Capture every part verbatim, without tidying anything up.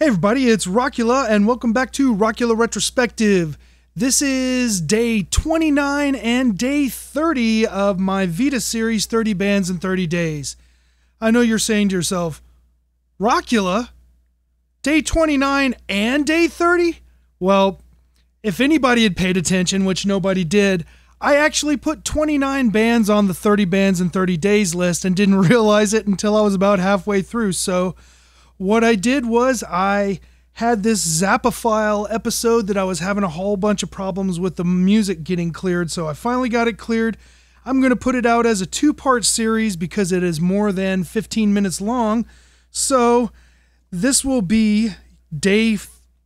Hey everybody, it's Rockula and welcome back to Rockula Retrospective. This is day twenty-nine and day thirty of my VEDA series, thirty Bands in thirty Days. I know you're saying to yourself, Rockula, day twenty-nine and day thirty? Well, if anybody had paid attention, which nobody did, I actually put twenty-nine bands on the thirty Bands in thirty Days list and didn't realize it until I was about halfway through, so what I did was I had this Zappaphile episode that I was having a whole bunch of problems with the music getting cleared, so I finally got it cleared. I'm going to put it out as a two-part series because it is more than fifteen minutes long. So this will be day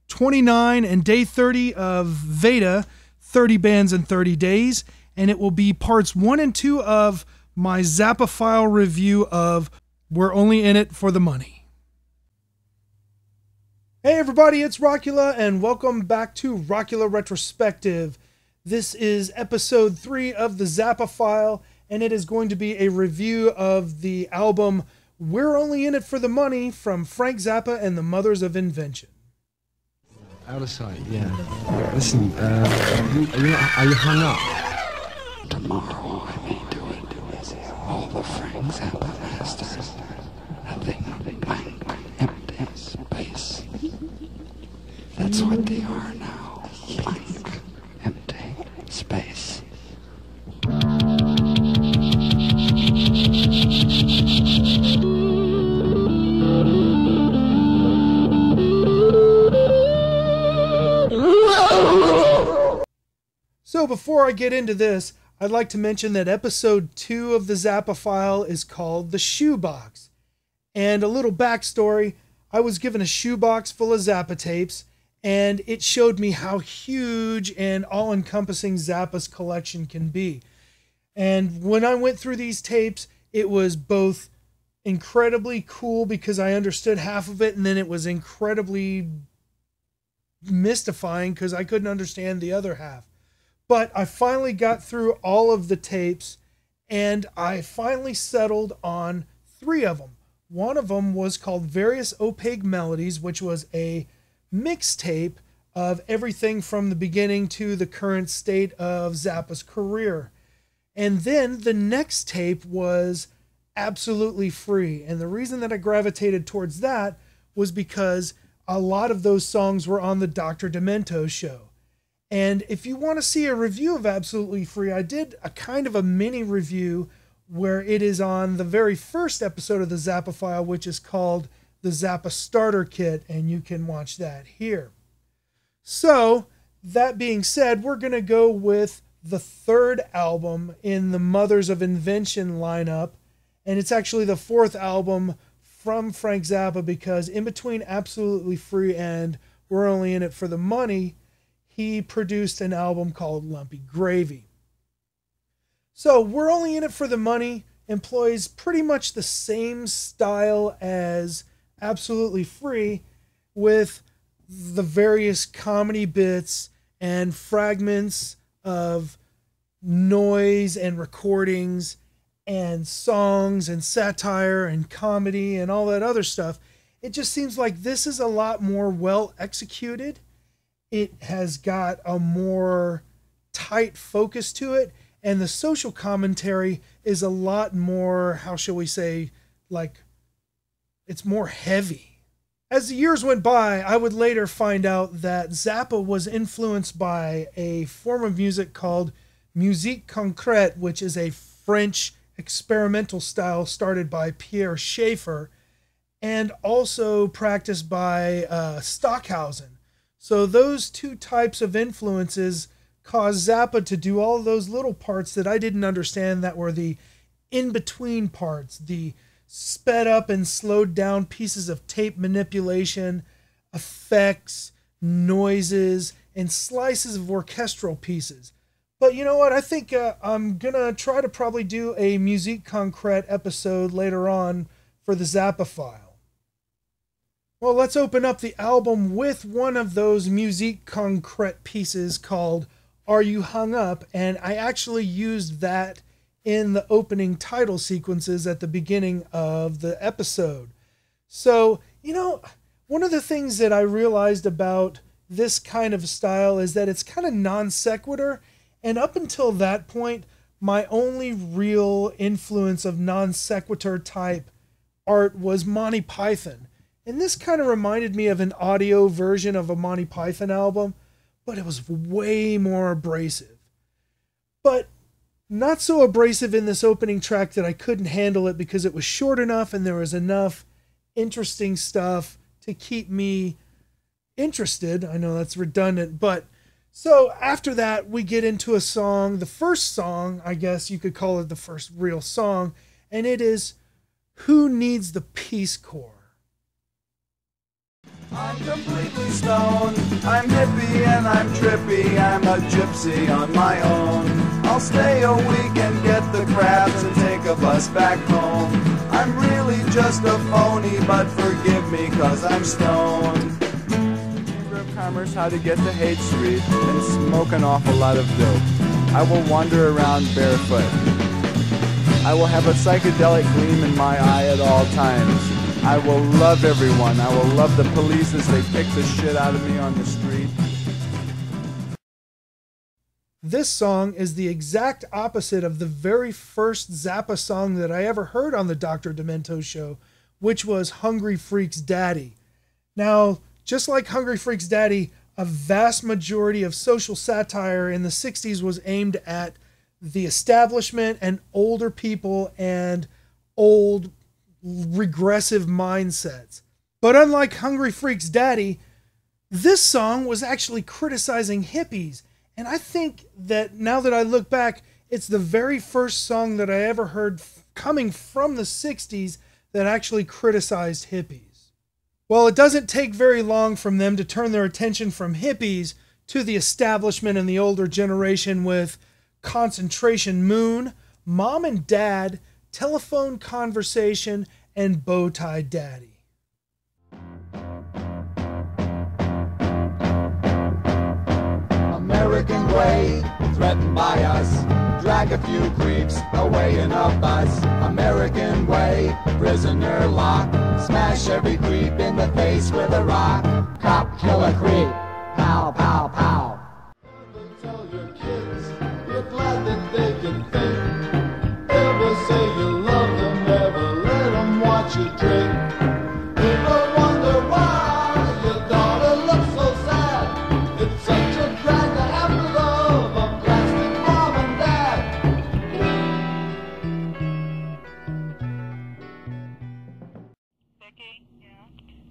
twenty-nine and day thirty of VEDA, thirty Bands in thirty Days, and it will be parts one and two of my Zappaphile review of We're Only In It for the Money. Hey everybody, it's Rockula, and welcome back to Rockula Retrospective. This is episode three of The Zappaphile, and it is going to be a review of the album We're Only In It for the Money from Frank Zappa and the Mothers of Invention. Out of sight, yeah. Listen, uh, are, you, are you hung up? Tomorrow I may do it as all the Frank Zappa masters. Nothing, nothing, blank, empty space. That's what they are now. Blank, empty space. So before I get into this, I'd like to mention that episode two of the Zappaphile is called The Shoebox. And a little backstory, I was given a shoebox full of Zappa tapes, and it showed me how huge and all-encompassing Zappa's collection can be. And when I went through these tapes, it was both incredibly cool because I understood half of it, and then it was incredibly mystifying because I couldn't understand the other half. But I finally got through all of the tapes, and I finally settled on three of them. One of them was called Various Opaque Melodies, which was a mixtape of everything from the beginning to the current state of Zappa's career. And then the next tape was Absolutely Free. And the reason that I gravitated towards that was because a lot of those songs were on the Doctor Demento show. And if you want to see a review of Absolutely Free, I did a kind of a mini review where it is on the very first episode of the Zappaphile, which is called The Zappa Starter Kit, and you can watch that here. So, that being said, we're going to go with the third album in the Mothers of Invention lineup, and it's actually the fourth album from Frank Zappa because in between Absolutely Free and We're Only In It for the Money, he produced an album called Lumpy Gravy. So, We're Only In It for the Money employs pretty much the same style as Absolutely Free, with the various comedy bits and fragments of noise and recordings and songs and satire and comedy and all that other stuff. It just seems like this is a lot more well executed. It has got a more tight focus to it, and the social commentary is a lot more, how shall we say, like, it's more heavy. As the years went by, I would later find out that Zappa was influenced by a form of music called Musique Concrète, which is a French experimental style started by Pierre Schaeffer and also practiced by uh, Stockhausen. So those two types of influences caused Zappa to do all those little parts that I didn't understand that were the in-between parts, the sped up and slowed down pieces of tape manipulation, effects, noises, and slices of orchestral pieces. But you know what? I think uh, I'm going to try to probably do a Musique Concrète episode later on for the Zappaphile. Well, let's open up the album with one of those Musique Concrète pieces called Are You Hung Up? And I actually used that in the opening title sequences at the beginning of the episode. So, you know, One of the things that I realized about this kind of style is that it's kind of non sequitur, and up until that point, my only real influence of non sequitur type art was Monty Python. And this kind of reminded me of an audio version of a Monty Python album, but it was way more abrasive. But not so abrasive in this opening track that I couldn't handle it, because it was short enough and there was enough interesting stuff to keep me interested. I know that's redundant, but so after that, we get into a song, the first song, I guess you could call it the first real song, and it is Who Needs the Peace Corps? I'm completely stoned, I'm hippie and I'm trippy, I'm a gypsy on my own. I'll stay a week and get the crabs and take a bus back home. I'm really just a phony, but forgive me cause I'm stoned. Chamber of Commerce, how to get to Haight Street and smoke an awful lot of dope. I will wander around barefoot. I will have a psychedelic gleam in my eye at all times. I will love everyone. I will love the police as they pick the shit out of me on the street. This song is the exact opposite of the very first Zappa song that I ever heard on the Doctor Demento show, which was Hungry Freaks Daddy. Now, just like Hungry Freaks Daddy, a vast majority of social satire in the sixties was aimed at the establishment and older people and old regressive mindsets. But unlike Hungry Freaks Daddy, this song was actually criticizing hippies. And I think that now that I look back, it's the very first song that I ever heard coming from the sixties that actually criticized hippies. Well, it doesn't take very long from them to turn their attention from hippies to the establishment and the older generation with Concentration Moon, Mom and Dad, Telephone Conversation, and Bowtie Daddy. American way, threatened by us. Drag a few creeps away in a bus. American way, prisoner lock. Smash every creep in the face with a rock. Cop, kill a creep. Pow, pow, pow. Tell your kids you're glad that they can think. Say you love them, never let them watch you drink. People wonder why your daughter looks so sad. It's such a drag to have to love a plastic mom and dad. Vicky, yeah?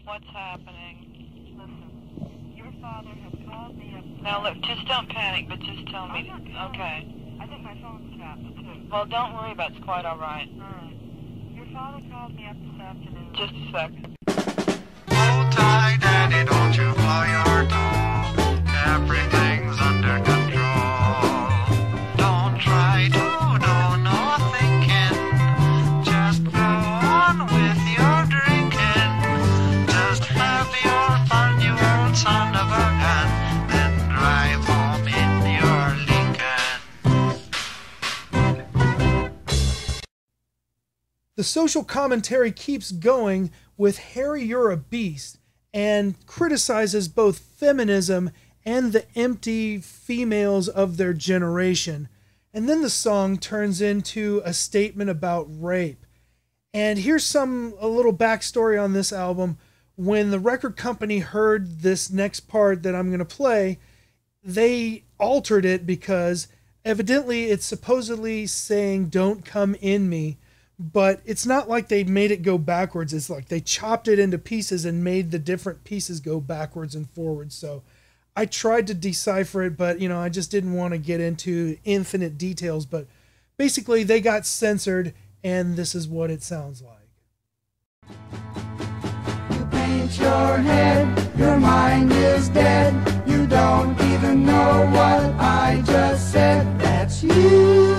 What's happening? Listen, your father has called me up. Now look, just don't panic, but just tell me. Okay. I think my phone's tapped. Well, don't worry about it. It's quite all right. All right. Your father called me up this afternoon. Just a second. Bowtie Daddy, don't you blow your top. Everything's under control. Don't try to do no thinking. Just go on with your drinking. Just have your fun, you old son of a gun. Then drive home in your Lincoln. The social commentary keeps going with Harry, You're a Beast, and criticizes both feminism and the empty females of their generation. And then the song turns into a statement about rape. And here's some a little backstory on this album. When the record company heard this next part that I'm going to play, they altered it because evidently it's supposedly saying, "Don't come in me." But it's not like they made it go backwards. It's like they chopped it into pieces and made the different pieces go backwards and forwards. So I tried to decipher it, but, you know, I just didn't want to get into infinite details. But basically they got censored, and this is what it sounds like. You paint your head, your mind is dead. You don't even know what I just said. That's you.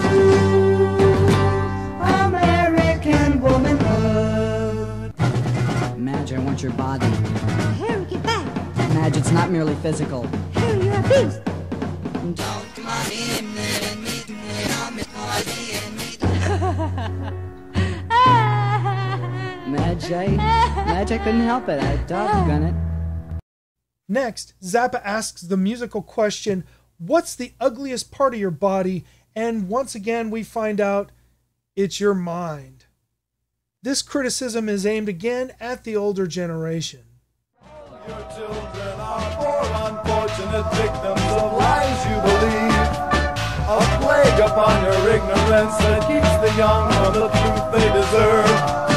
Madge, I want your body. Harry, get back. Madge, it's not merely physical. Harry, you're a beast. Madge, I, much I couldn't help it. I dog gunned it. Next, Zappa asks the musical question, what's the ugliest part of your body? And once again, we find out it's your mind. This criticism is aimed again at the older generation. All your children are poor, unfortunate victims of lies you believe. A plague upon your ignorance that keeps the young from the truth they deserve.